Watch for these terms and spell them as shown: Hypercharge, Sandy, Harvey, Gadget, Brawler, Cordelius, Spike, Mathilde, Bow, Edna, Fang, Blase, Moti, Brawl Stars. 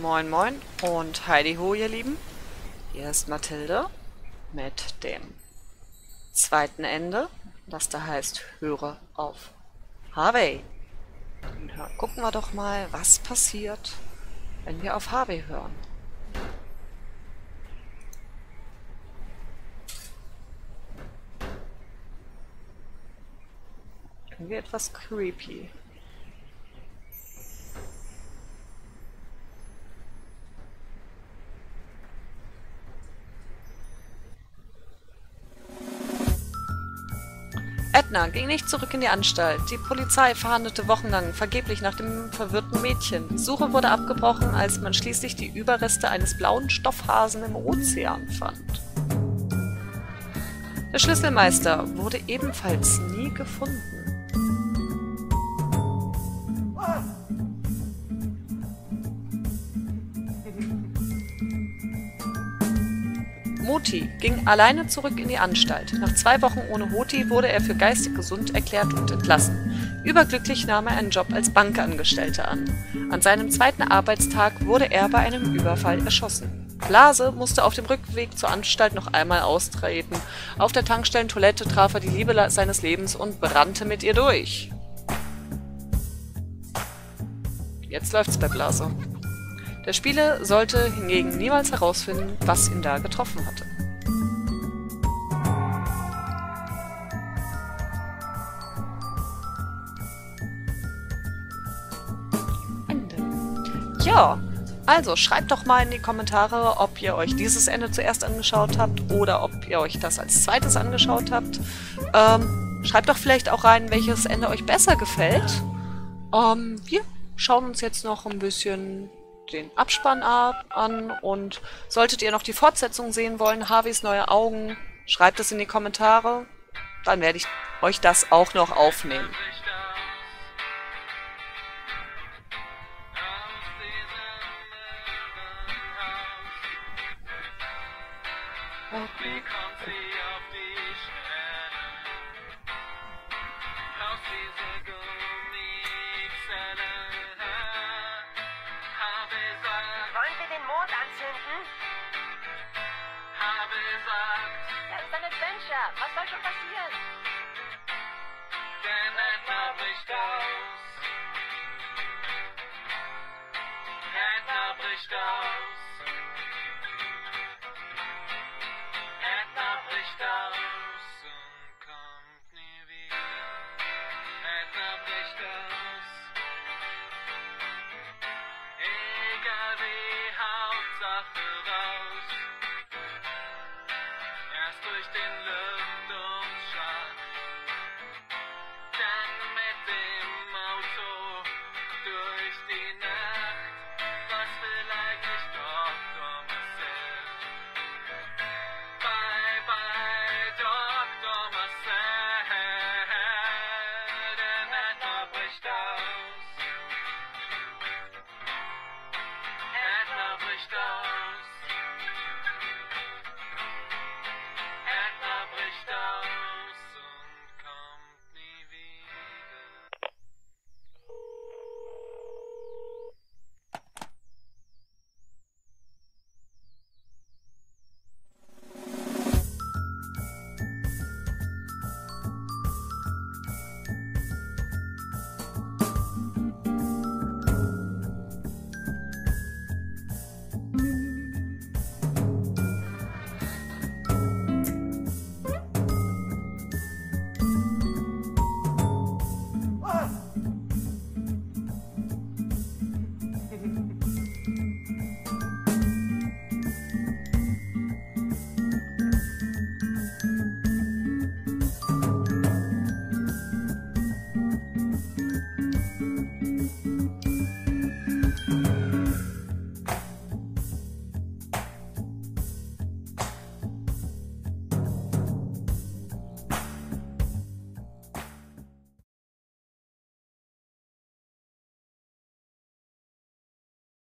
Moin Moin und Heidi Ho, ihr Lieben. Hier ist Mathilde mit dem zweiten Ende, das da heißt Höre auf Harvey. Und gucken wir doch mal, was passiert, wenn wir auf Harvey hören. Irgendwie etwas creepy. Edna ging nicht zurück in die Anstalt. Die Polizei verhandelte wochenlang vergeblich nach dem verwirrten Mädchen. Die Suche wurde abgebrochen, als man schließlich die Überreste eines blauen Stoffhasen im Ozean fand. Der Schlüsselmeister wurde ebenfalls nie gefunden. Moti ging alleine zurück in die Anstalt. Nach 2 Wochen ohne Moti wurde er für geistig gesund erklärt und entlassen. Überglücklich nahm er einen Job als Bankangestellter an. An seinem zweiten Arbeitstag wurde er bei einem Überfall erschossen. Blase musste auf dem Rückweg zur Anstalt noch einmal austreten. Auf der Tankstellentoilette traf er die Liebe seines Lebens und brannte mit ihr durch. Jetzt läuft's bei Blase. Der Spieler sollte hingegen niemals herausfinden, was ihn da getroffen hatte. Ende. Ja, also schreibt doch mal in die Kommentare, ob ihr euch dieses Ende zuerst angeschaut habt oder ob ihr euch das als zweites angeschaut habt. Schreibt doch vielleicht auch rein, welches Ende euch besser gefällt. Wir schauen uns jetzt noch ein bisschen den Abspann an und solltet ihr noch die Fortsetzung sehen wollen, Harveys neue Augen, schreibt es in die Kommentare, dann werde ich euch das auch noch aufnehmen. Was soll schon passieren? Denn Edna bricht aus. Edna bricht aus.